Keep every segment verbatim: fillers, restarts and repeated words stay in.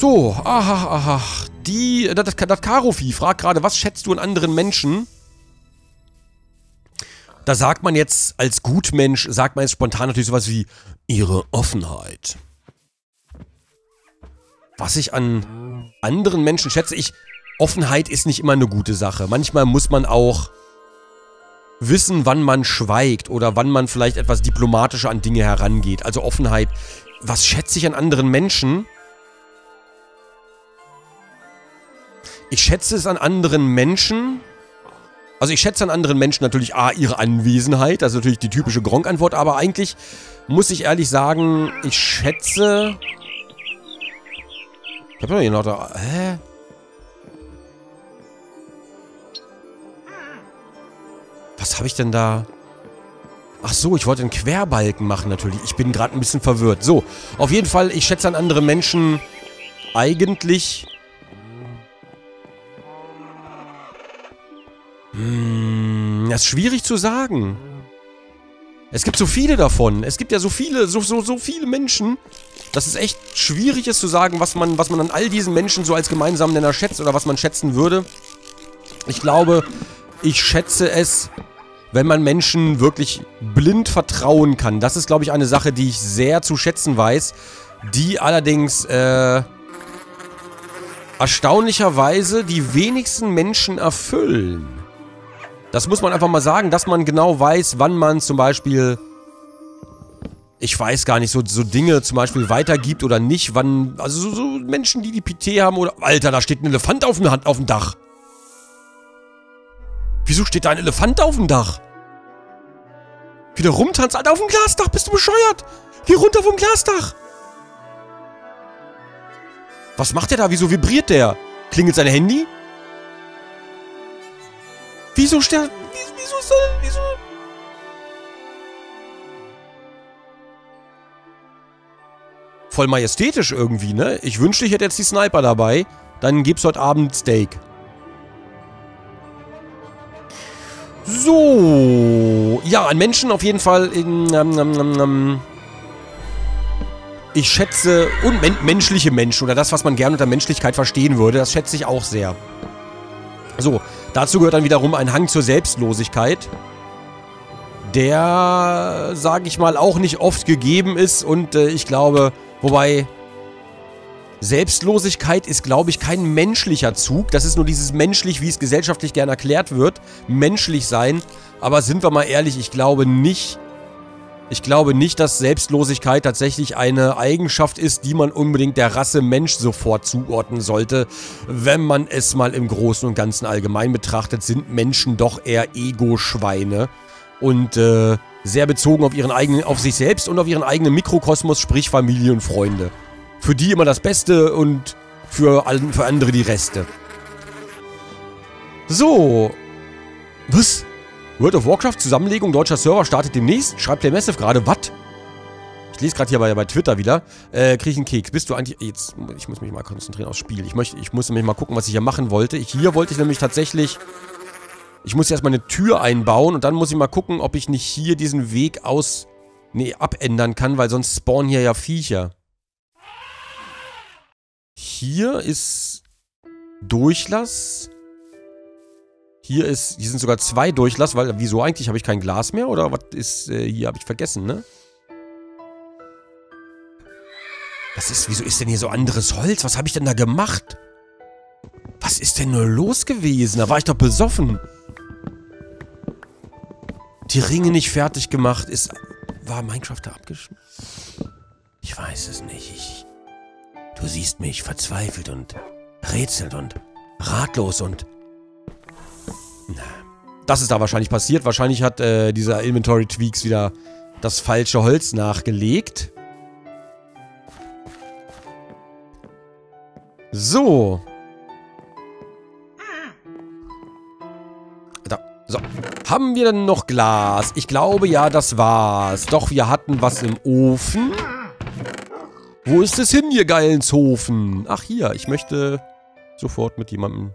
So, aha, aha. Die, das, das Karovieh fragt gerade, was schätzt du an anderen Menschen? Da sagt man jetzt als Gutmensch, sagt man jetzt spontan natürlich sowas wie ihre Offenheit. Was ich an anderen Menschen schätze, ich, Offenheit ist nicht immer eine gute Sache. Manchmal muss man auch wissen, wann man schweigt oder wann man vielleicht etwas diplomatischer an Dinge herangeht. Also Offenheit. Was schätze ich an anderen Menschen? Ich schätze es an anderen Menschen. Also ich schätze an anderen Menschen natürlich A, ihre Anwesenheit. Das ist natürlich die typische Gronkantwort. Aber eigentlich muss ich ehrlich sagen, ich schätze... Ich hab doch hier noch da... Hä? Was habe ich denn da? Ach so, ich wollte einen Querbalken machen natürlich. Ich bin gerade ein bisschen verwirrt. So, auf jeden Fall, ich schätze an andere Menschen eigentlich... Hm, das ist schwierig zu sagen. Es gibt so viele davon. Es gibt ja so viele, so, so, so viele Menschen, dass es echt schwierig ist zu sagen, was man, was man an all diesen Menschen so als gemeinsamen Nenner schätzt oder was man schätzen würde. Ich glaube, ich schätze es... Wenn man Menschen wirklich blind vertrauen kann. Das ist, glaube ich, eine Sache, die ich sehr zu schätzen weiß. Die allerdings, äh, erstaunlicherweise die wenigsten Menschen erfüllen. Das muss man einfach mal sagen, dass man genau weiß, wann man zum Beispiel, ich weiß gar nicht, so, so Dinge zum Beispiel weitergibt oder nicht. Wann, also so, so Menschen, die die P T haben oder... Alter, da steht ein Elefant auf dem, auf dem Dach. Wieso steht da ein Elefant auf dem Dach? Wieder rumtanzt, Alter, auf dem Glasdach, bist du bescheuert? Geh runter vom Glasdach! Was macht der da? Wieso vibriert der? Klingelt sein Handy? Wieso steht... Wieso, wieso ist er... Wieso... Voll majestätisch irgendwie, ne? Ich wünschte, ich hätte jetzt die Sniper dabei. Dann gibt's heute Abend Steak. So, ja, an Menschen auf jeden Fall, in, ähm, ähm, ähm, ich schätze, und men menschliche Menschen oder das, was man gerne unter Menschlichkeit verstehen würde, das schätze ich auch sehr. So, dazu gehört dann wiederum ein Hang zur Selbstlosigkeit, der, sage ich mal, auch nicht oft gegeben ist und äh, ich glaube, wobei... Selbstlosigkeit ist, glaube ich, kein menschlicher Zug. Das ist nur dieses menschlich, wie es gesellschaftlich gern erklärt wird. Menschlich sein. Aber sind wir mal ehrlich, ich glaube nicht, ich glaube nicht, dass Selbstlosigkeit tatsächlich eine Eigenschaft ist, die man unbedingt der Rasse Mensch sofort zuordnen sollte. Wenn man es mal im Großen und Ganzen allgemein betrachtet, sind Menschen doch eher Ego-Schweine. Und äh, sehr bezogen auf ihren eigenen, auf sich selbst und auf ihren eigenen Mikrokosmos, sprich Familie und Freunde. Für die immer das Beste und für, für andere die Reste. So. Was? World of Warcraft, Zusammenlegung deutscher Server startet demnächst. Schreibt Playmassive gerade. Was? Ich lese gerade hier bei, bei Twitter wieder. Äh, krieg ich einen Keks. Bist du eigentlich... Jetzt, ich muss mich mal konzentrieren aufs Spiel. Ich, möchte, ich muss nämlich mal gucken, was ich hier machen wollte. Ich, hier wollte ich nämlich tatsächlich... Ich muss erstmal eine Tür einbauen und dann muss ich mal gucken, ob ich nicht hier diesen Weg aus... Nee, abändern kann, weil sonst spawnen hier ja Viecher. Hier ist Durchlass. Hier ist, hier sind sogar zwei Durchlass, weil, wieso eigentlich? Habe ich kein Glas mehr? Oder was ist, äh, hier habe ich vergessen, ne? Was ist, wieso ist denn hier so anderes Holz? Was habe ich denn da gemacht? Was ist denn nur los gewesen? Da war ich doch besoffen. Die Ringe nicht fertig gemacht. Ist, war Minecraft da abgeschnitten? Ich weiß es nicht, ich... Du siehst mich verzweifelt und rätselnd und ratlos und... Na, das ist da wahrscheinlich passiert. Wahrscheinlich hat äh, dieser Inventory Tweaks wieder das falsche Holz nachgelegt. So. Da. So. Haben wir denn noch Glas? Ich glaube, ja, das war's. Doch, wir hatten was im Ofen. Wo ist es hin, ihr Geilenshofen? Ach, hier, ich möchte sofort mit jemandem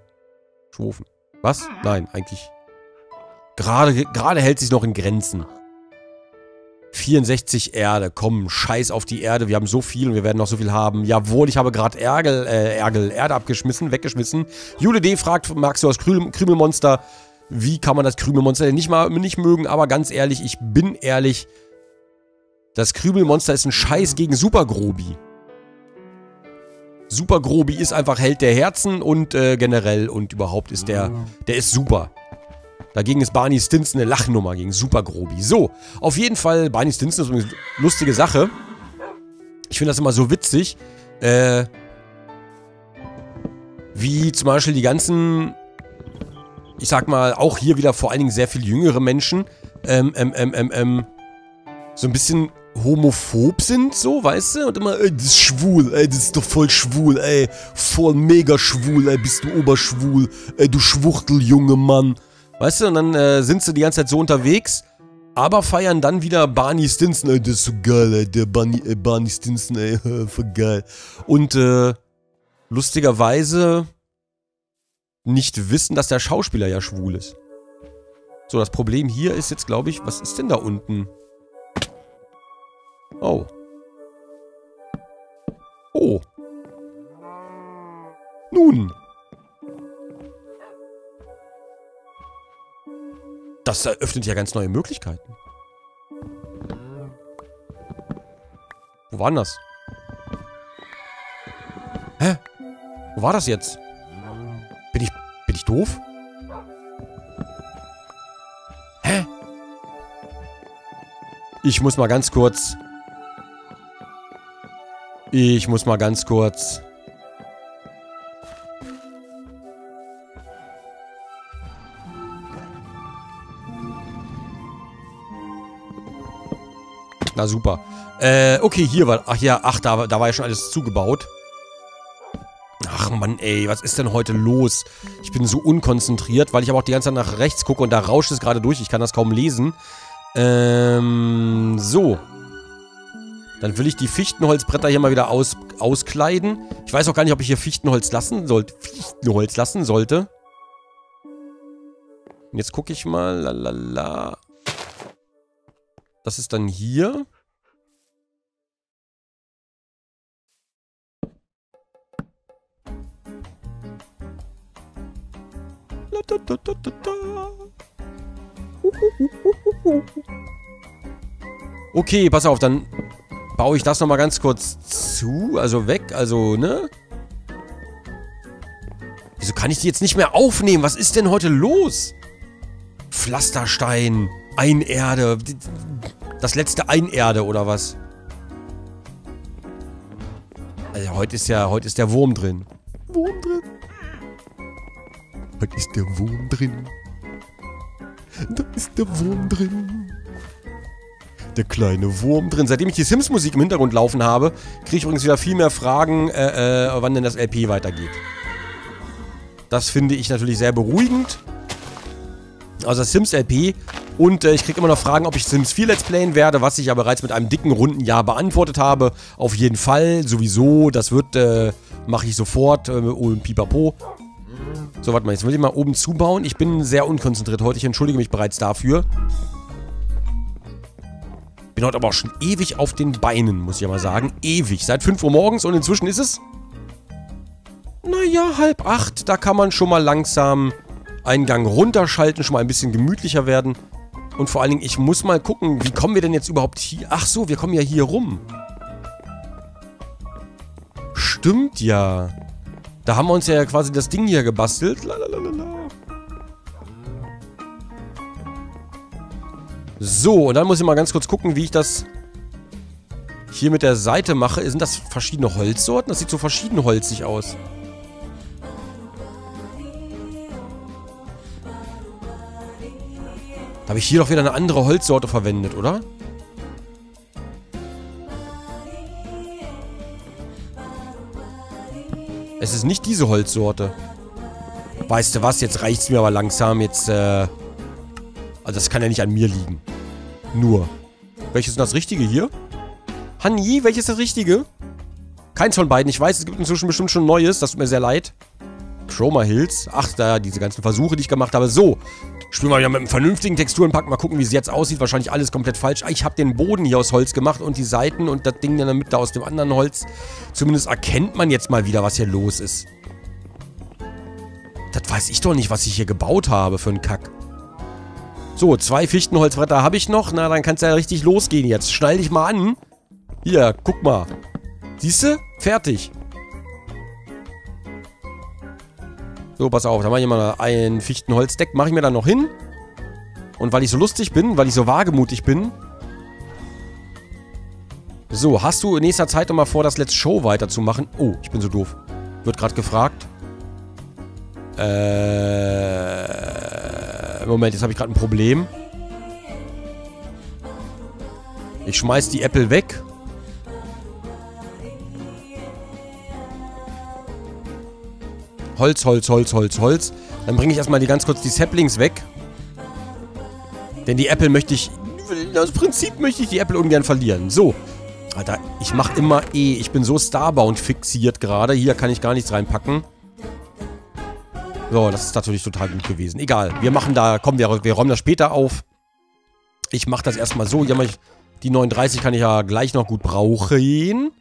schwofen. Was? Nein, eigentlich. Gerade, gerade hält sich noch in Grenzen. vierundsechzig Erde. Komm, scheiß auf die Erde. Wir haben so viel und wir werden noch so viel haben. Jawohl, ich habe gerade Ärgel, äh, Ärgel, Erde abgeschmissen, weggeschmissen. Jude D. fragt, magst du das Krümelmonster? Wie kann man das Krümelmonster denn nicht mal nicht mögen? Aber ganz ehrlich, ich bin ehrlich. Das Krümelmonster ist ein Scheiß gegen Super Grobi. Super Grobi ist einfach Held der Herzen und äh, generell und überhaupt ist der, der ist super. Dagegen ist Barney Stinson eine Lachnummer gegen Super Grobi. So, auf jeden Fall, Barney Stinson ist eine lustige Sache. Ich finde das immer so witzig. Äh, wie zum Beispiel die ganzen, ich sag mal, auch hier wieder vor allen Dingen sehr viel jüngere Menschen, ähm, ähm, ähm, ähm, ähm, so ein bisschen homophob sind, so, weißt du? Und immer, ey, das ist schwul, ey, das ist doch voll schwul, ey, voll mega schwul, ey, bist du oberschwul, ey, du Schwuchtel, junge Mann. Weißt du, und dann äh, sind sie die ganze Zeit so unterwegs, aber feiern dann wieder Barney Stinson, ey, das ist so geil, ey, der Barney, ey, Barney Stinson, ey, voll geil. Und, äh, lustigerweise nicht wissen, dass der Schauspieler ja schwul ist. So, das Problem hier ist jetzt, glaube ich, was ist denn da unten? Oh. Oh. Nun. Das eröffnet ja ganz neue Möglichkeiten. Wo war denn das? Hä? Wo war das jetzt? Bin ich... bin ich doof? Hä? Ich muss mal ganz kurz... Ich muss mal ganz kurz... Na super. Äh, okay, hier war... Ach ja, ach, da, da war ja schon alles zugebaut. Ach Mann, ey, was ist denn heute los? Ich bin so unkonzentriert, weil ich aber auch die ganze Zeit nach rechts gucke und da rauscht es gerade durch. Ich kann das kaum lesen. Ähm, so. Dann will ich die Fichtenholzbretter hier mal wieder aus, auskleiden. Ich weiß auch gar nicht, ob ich hier Fichtenholz lassen sollte. Fichtenholz lassen sollte. Und jetzt gucke ich mal. Lalala. Das ist dann hier. Okay, pass auf, dann baue ich das nochmal ganz kurz zu, also weg, also, ne? Wieso kann ich die jetzt nicht mehr aufnehmen? Was ist denn heute los? Pflasterstein, Einerde, das letzte Einerde, oder was? Also, heute ist ja, heute ist der Wurm drin. Wurm drin. Heute ist der Wurm drin. Da ist der Wurm drin. Der kleine Wurm drin. Seitdem ich die Sims-Musik im Hintergrund laufen habe, kriege ich übrigens wieder viel mehr Fragen, äh, äh, wann denn das L P weitergeht. Das finde ich natürlich sehr beruhigend. Also das Sims-L P. Und äh, ich kriege immer noch Fragen, ob ich Sims vier Let's Playen werde, was ich ja bereits mit einem dicken, runden Ja beantwortet habe. Auf jeden Fall. Sowieso. Das wird, äh, mache ich sofort. Äh, und pipapo. So, warte mal, jetzt will ich mal oben zubauen. Ich bin sehr unkonzentriert heute, ich entschuldige mich bereits dafür. Bin heute aber auch schon ewig auf den Beinen, muss ich ja mal sagen. Ewig, seit fünf Uhr morgens und inzwischen ist es... Naja, halb acht, da kann man schon mal langsam einen Gang runterschalten, schon mal ein bisschen gemütlicher werden. Und vor allen Dingen, ich muss mal gucken, wie kommen wir denn jetzt überhaupt hier... Ach so, wir kommen ja hier rum. Stimmt ja. Da haben wir uns ja quasi das Ding hier gebastelt. Lalalala. So, und dann muss ich mal ganz kurz gucken, wie ich das hier mit der Seite mache. Sind das verschiedene Holzsorten? Das sieht so verschieden holzig aus. Da habe ich hier doch wieder eine andere Holzsorte verwendet, oder? Es ist nicht diese Holzsorte. Weißt du was, jetzt reicht's mir aber langsam. Jetzt, äh... Also das kann ja nicht an mir liegen. Nur. Welches ist das Richtige hier? Hanji, welches ist das Richtige? Keins von beiden. Ich weiß, es gibt inzwischen bestimmt schon Neues. Das tut mir sehr leid. Chroma Hills. Ach, da diese ganzen Versuche, die ich gemacht habe. So. Spielen wir mal mit einem vernünftigen Texturenpack. Mal gucken, wie es jetzt aussieht. Wahrscheinlich alles komplett falsch. Ich habe den Boden hier aus Holz gemacht und die Seiten und das Ding dann mit da aus dem anderen Holz. Zumindest erkennt man jetzt mal wieder, was hier los ist. Das weiß ich doch nicht, was ich hier gebaut habe für einen Kack. So, zwei Fichtenholzbretter habe ich noch. Na, dann kann es ja richtig losgehen jetzt. Schneide dich mal an. Hier, guck mal. Siehst du? Fertig. So, pass auf, da mache ich mal ein Fichtenholzdeck, mache ich mir dann noch hin. Und weil ich so lustig bin, weil ich so wagemutig bin. So, hast du in nächster Zeit nochmal vor, das Let's Show weiterzumachen? Oh, ich bin so doof. Wird gerade gefragt. Äh... Moment, jetzt habe ich gerade ein Problem. Ich schmeiß die Apple weg. Holz, Holz, Holz, Holz, Holz. Dann bringe ich erstmal die ganz kurz die Saplings weg. Denn die Apple möchte ich... Aus Prinzip möchte ich die Apple ungern verlieren. So. Alter, ich mache immer eh. Ich bin so Starbound fixiert gerade. Hier kann ich gar nichts reinpacken. So, das ist natürlich total gut gewesen. Egal. Wir machen da... Komm, wir, wir räumen das später auf. Ich mache das erstmal so. Hier mache ich... Die neununddreißig kann ich ja gleich noch gut brauchen.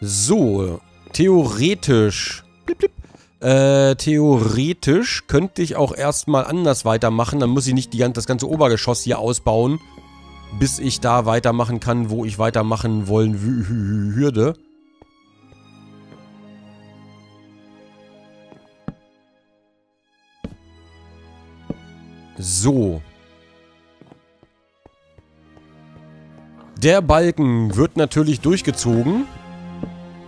So, theoretisch, blip, blip, äh, theoretisch könnte ich auch erstmal anders weitermachen. Dann muss ich nicht die, das ganze Obergeschoss hier ausbauen, bis ich da weitermachen kann, wo ich weitermachen wollen würde. So. Der Balken wird natürlich durchgezogen.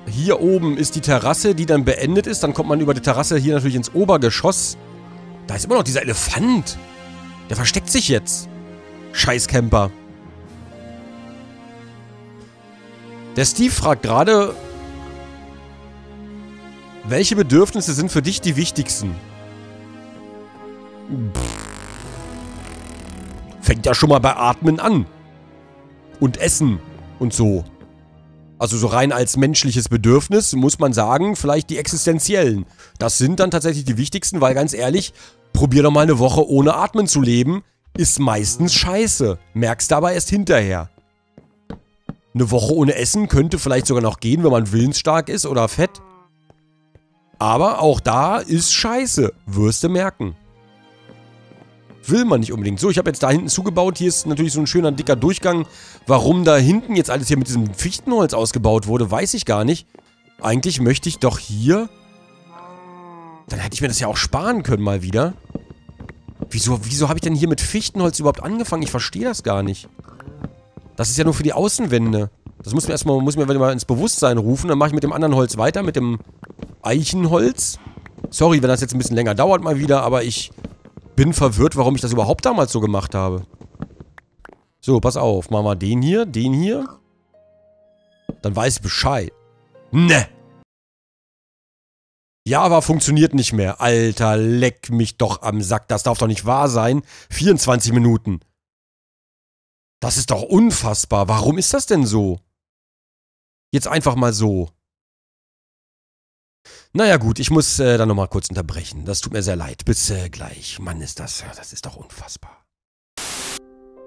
Hier oben ist die Terrasse, die dann beendet ist. Dann kommt man über die Terrasse hier natürlich ins Obergeschoss. Da ist immer noch dieser Elefant. Der versteckt sich jetzt. Scheiß Camper. Der Steve fragt gerade, welche Bedürfnisse sind für dich die wichtigsten? Pff. Fängt ja schon mal bei Atmen an. Und Essen und so. Also so rein als menschliches Bedürfnis, muss man sagen, vielleicht die existenziellen. Das sind dann tatsächlich die wichtigsten, weil ganz ehrlich, probier doch mal eine Woche ohne Atmen zu leben, ist meistens scheiße. Merkst dabei erst hinterher. Eine Woche ohne Essen könnte vielleicht sogar noch gehen, wenn man willensstark ist oder fett. Aber auch da ist scheiße, wirst du merken. Will man nicht unbedingt. So, ich habe jetzt da hinten zugebaut. Hier ist natürlich so ein schöner, dicker Durchgang. Warum da hinten jetzt alles hier mit diesem Fichtenholz ausgebaut wurde, weiß ich gar nicht. Eigentlich möchte ich doch hier... Dann hätte ich mir das ja auch sparen können mal wieder. Wieso, wieso habe ich denn hier mit Fichtenholz überhaupt angefangen? Ich verstehe das gar nicht. Das ist ja nur für die Außenwände. Das muss mir erstmal muss mir mal ins Bewusstsein rufen. Dann mache ich mit dem anderen Holz weiter, mit dem Eichenholz. Sorry, wenn das jetzt ein bisschen länger dauert mal wieder, aber ich... bin verwirrt, warum ich das überhaupt damals so gemacht habe. So, pass auf. Machen wir den hier, den hier. Dann weiß ich Bescheid. Ne! Java funktioniert nicht mehr. Alter, leck mich doch am Sack. Das darf doch nicht wahr sein. vierundzwanzig Minuten. Das ist doch unfassbar. Warum ist das denn so? Jetzt einfach mal so. Naja gut, ich muss äh, dann nochmal kurz unterbrechen. Das tut mir sehr leid. Bis äh, gleich. Mann, ist das, das ist doch unfassbar.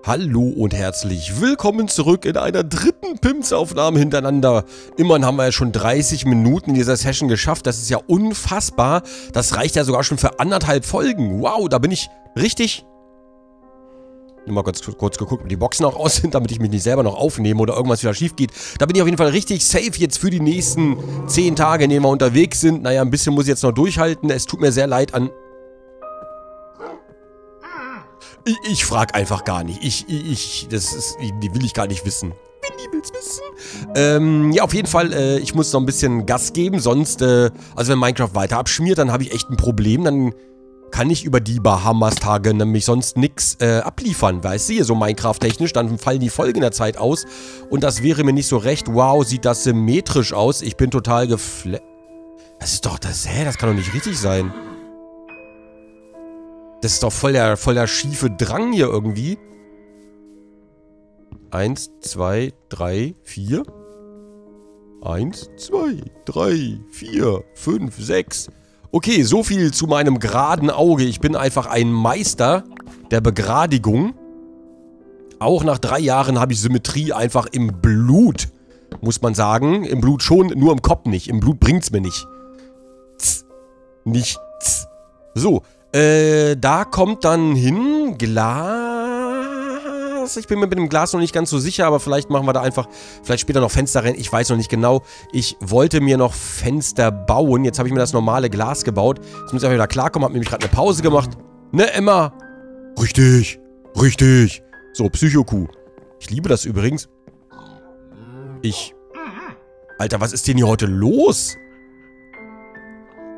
Hallo und herzlich willkommen zurück in einer dritten Pimps-Aufnahme hintereinander. Immerhin haben wir ja schon dreißig Minuten in dieser Session geschafft. Das ist ja unfassbar. Das reicht ja sogar schon für anderthalb Folgen. Wow, da bin ich richtig... Nur mal kurz, kurz geguckt, ob die Boxen auch aus sind, damit ich mich nicht selber noch aufnehme oder irgendwas wieder schief geht. Da bin ich auf jeden Fall richtig safe jetzt für die nächsten zehn Tage, in denen wir unterwegs sind. Naja, ein bisschen muss ich jetzt noch durchhalten. Es tut mir sehr leid an... Ich, ich frag einfach gar nicht. Ich, ich, das ist, die will ich gar nicht wissen. Wenn die will's wissen. Ähm, ja, auf jeden Fall, äh, ich muss noch ein bisschen Gas geben, sonst, äh, also wenn Minecraft weiter abschmiert, dann habe ich echt ein Problem, dann... kann ich über die Bahamas-Tage nämlich sonst nichts äh, abliefern, weißt du, hier so Minecraft-technisch, dann fallen die Folgen der Zeit aus und das wäre mir nicht so recht. Wow, sieht das symmetrisch aus, ich bin total gefle... Das ist doch, das, hä, das kann doch nicht richtig sein. Das ist doch voll der, voll der schiefe Drang hier irgendwie. Eins, zwei, drei, vier... Eins, zwei, drei, vier, fünf, sechs. Okay, so viel zu meinem geraden Auge. Ich bin einfach ein Meister der Begradigung. Auch nach drei Jahren habe ich Symmetrie einfach im Blut, muss man sagen. Im Blut schon, nur im Kopf nicht. Im Blut bringt's mir nicht. Tz, nicht. Tz. So, äh, da kommt dann hin Glas. Ich bin mir mit dem Glas noch nicht ganz so sicher, aber vielleicht machen wir da einfach, vielleicht später noch Fenster rein. Ich weiß noch nicht genau. Ich wollte mir noch Fenster bauen. Jetzt habe ich mir das normale Glas gebaut. Jetzt muss ich einfach wieder klarkommen. Habe nämlich gerade eine Pause gemacht. Ne, Emma? Richtig, richtig. So, Psychoku. Ich liebe das übrigens. Ich... Alter, was ist denn hier heute los?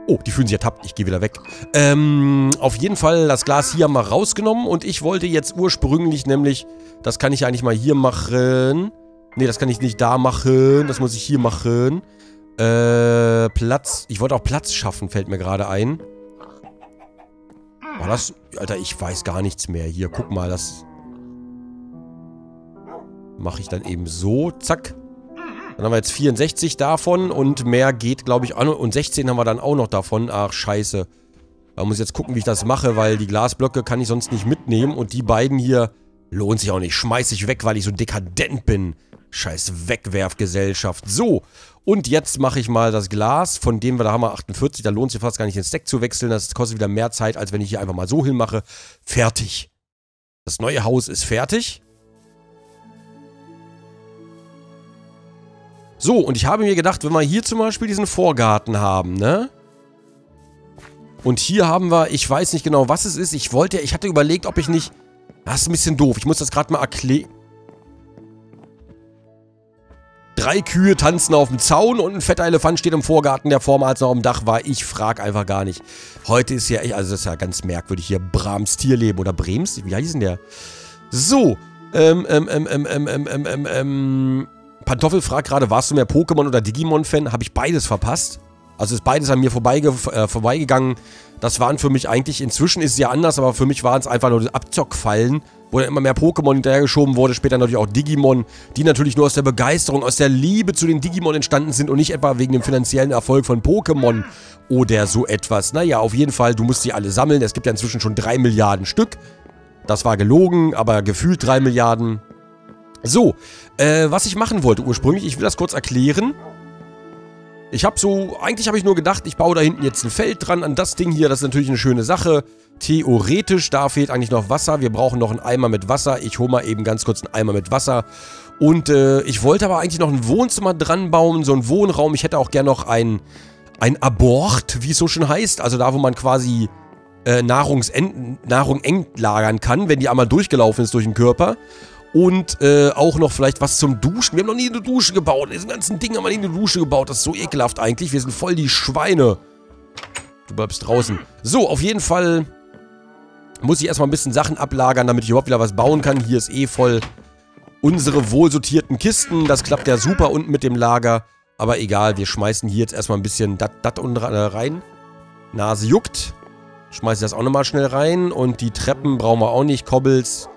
Oh, die fühlen sich ertappt. Ich gehe wieder weg. Ähm, auf jeden Fall das Glas hier mal rausgenommen. Und ich wollte jetzt ursprünglich nämlich... Das kann ich eigentlich mal hier machen. Ne, das kann ich nicht da machen. Das muss ich hier machen. Äh, Platz. Ich wollte auch Platz schaffen, fällt mir gerade ein. War das... Alter, ich weiß gar nichts mehr. Hier, guck mal, das... Mache ich dann eben so, zack. Dann haben wir jetzt vierundsechzig davon und mehr geht, glaube ich, an. Und sechzehn haben wir dann auch noch davon. Ach, scheiße. Da muss ich jetzt gucken, wie ich das mache, weil die Glasblöcke kann ich sonst nicht mitnehmen. Und die beiden hier lohnt sich auch nicht. Schmeiß ich weg, weil ich so dekadent bin. Scheiß Wegwerfgesellschaft. So, und jetzt mache ich mal das Glas, von dem wir, da haben wir achtundvierzig. Da lohnt sich fast gar nicht, den Stack zu wechseln. Das kostet wieder mehr Zeit, als wenn ich hier einfach mal so hinmache. Fertig. Das neue Haus ist fertig. So, und ich habe mir gedacht, wenn wir hier zum Beispiel diesen Vorgarten haben, ne? Und hier haben wir, ich weiß nicht genau, was es ist. Ich wollte, ich hatte überlegt, ob ich nicht... Das ist ein bisschen doof. Ich muss das gerade mal erklären. Drei Kühe tanzen auf dem Zaun und ein fetter Elefant steht im Vorgarten, der vormals noch am Dach war. Ich frag einfach gar nicht. Heute ist ja, also das ist ja ganz merkwürdig hier, Brahms Tierleben oder Brems. Wie heißt denn der? So, ähm, ähm, ähm, ähm, ähm, ähm, ähm, ähm... Pantoffel fragt gerade, warst du mehr Pokémon- oder Digimon-Fan? Habe ich beides verpasst. Also ist beides an mir vorbeige äh, vorbeigegangen. Das waren für mich eigentlich, inzwischen ist es ja anders, aber für mich waren es einfach nur Abzockfallen, wo dann immer mehr Pokémon hinterhergeschoben wurde, später natürlich auch Digimon, die natürlich nur aus der Begeisterung, aus der Liebe zu den Digimon entstanden sind und nicht etwa wegen dem finanziellen Erfolg von Pokémon oder so etwas. Naja, auf jeden Fall, du musst sie alle sammeln. Es gibt ja inzwischen schon drei Milliarden Stück. Das war gelogen, aber gefühlt drei Milliarden... So, äh, was ich machen wollte ursprünglich, ich will das kurz erklären. Ich habe so, eigentlich habe ich nur gedacht, ich baue da hinten jetzt ein Feld dran an das Ding hier, das ist natürlich eine schöne Sache. Theoretisch, da fehlt eigentlich noch Wasser, wir brauchen noch einen Eimer mit Wasser. Ich hole mal eben ganz kurz einen Eimer mit Wasser. Und äh, ich wollte aber eigentlich noch ein Wohnzimmer dran bauen, so einen Wohnraum. Ich hätte auch gerne noch ein, ein Abort, wie es so schön heißt, also da, wo man quasi... Äh, Nahrungsend- Nahrung entlagern kann, wenn die einmal durchgelaufen ist durch den Körper. Und äh, auch noch vielleicht was zum Duschen. Wir haben noch nie eine Dusche gebaut. In diesem ganzen Ding haben wir nie eine Dusche gebaut. Das ist so ekelhaft eigentlich. Wir sind voll die Schweine. Du bleibst draußen. So, auf jeden Fall muss ich erstmal ein bisschen Sachen ablagern, damit ich überhaupt wieder was bauen kann. Hier ist eh voll unsere wohlsortierten Kisten. Das klappt ja super unten mit dem Lager. Aber egal, wir schmeißen hier jetzt erstmal ein bisschen dat, dat unten rein. Nase juckt. Schmeiße das auch nochmal schnell rein. Und die Treppen brauchen wir auch nicht. Cobbles.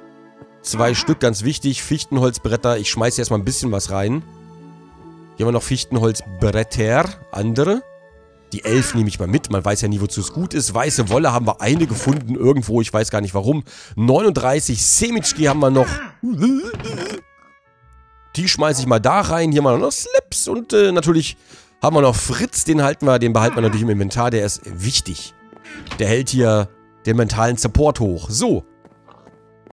Zwei Stück, ganz wichtig. Fichtenholzbretter. Ich schmeiße erstmal ein bisschen was rein. Hier haben wir noch Fichtenholzbretter. Andere. Die elf nehme ich mal mit. Man weiß ja nie, wozu es gut ist. Weiße Wolle haben wir eine gefunden irgendwo. Ich weiß gar nicht warum. neununddreißig Semitschki haben wir noch. Die schmeiße ich mal da rein. Hier haben wir noch Slips. Und äh, natürlich haben wir noch Fritz. Den halten wir, den behalten wir natürlich im Inventar. Der ist wichtig. Der hält hier den mentalen Support hoch. So.